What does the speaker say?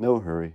No hurry.